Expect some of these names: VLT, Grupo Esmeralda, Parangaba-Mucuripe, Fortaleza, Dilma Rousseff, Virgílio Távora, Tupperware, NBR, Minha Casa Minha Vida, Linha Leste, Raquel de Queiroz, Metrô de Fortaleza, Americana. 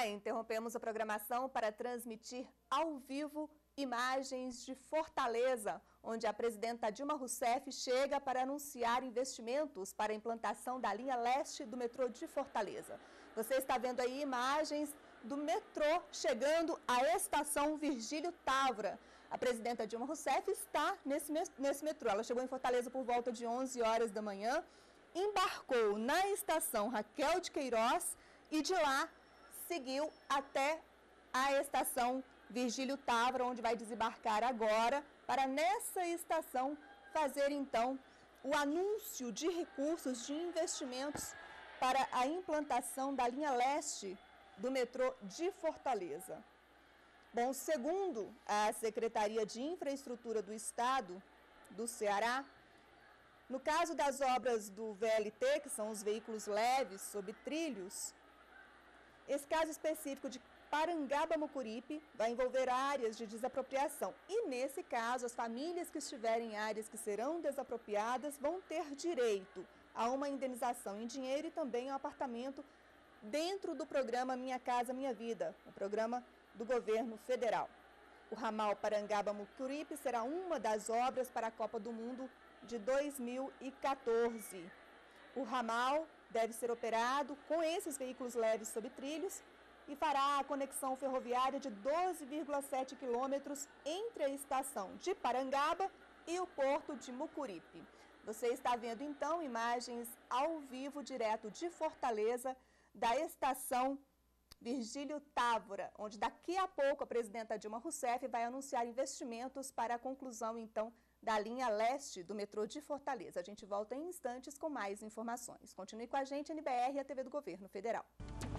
Lá, interrompemos a programação para transmitir ao vivo imagens de Fortaleza, onde a presidenta Dilma Rousseff chega para anunciar investimentos para a implantação da linha leste do metrô de Fortaleza. Você está vendo aí imagens do metrô chegando à estação Virgílio Távora. A presidenta Dilma Rousseff está nesse metrô. Ela chegou em Fortaleza por volta de 11 horas da manhã, embarcou na estação Raquel de Queiroz e de lá seguiu até a estação Virgílio Távora, onde vai desembarcar agora para nessa estação fazer então o anúncio de recursos, de investimentos para a implantação da linha leste do metrô de Fortaleza. Bom, segundo a Secretaria de Infraestrutura do Estado do Ceará, no caso das obras do VLT, que são os veículos leves sobre trilhos, esse caso específico de Parangaba-Mucuripe vai envolver áreas de desapropriação e, nesse caso, as famílias que estiverem em áreas que serão desapropriadas vão ter direito a uma indenização em dinheiro e também a um apartamento dentro do programa Minha Casa Minha Vida, o programa do governo federal. O ramal Parangaba-Mucuripe será uma das obras para a Copa do Mundo de 2014. O ramal deve ser operado com esses veículos leves sob trilhos e fará a conexão ferroviária de 12,7 quilômetros entre a estação de Parangaba e o porto de Mucuripe. Você está vendo, então, imagens ao vivo, direto de Fortaleza, da estação Virgílio Távora, onde daqui a pouco a presidenta Dilma Rousseff vai anunciar investimentos para a conclusão, então, da linha leste do metrô de Fortaleza. A gente volta em instantes com mais informações. Continue com a gente, NBR e a TV do Governo Federal.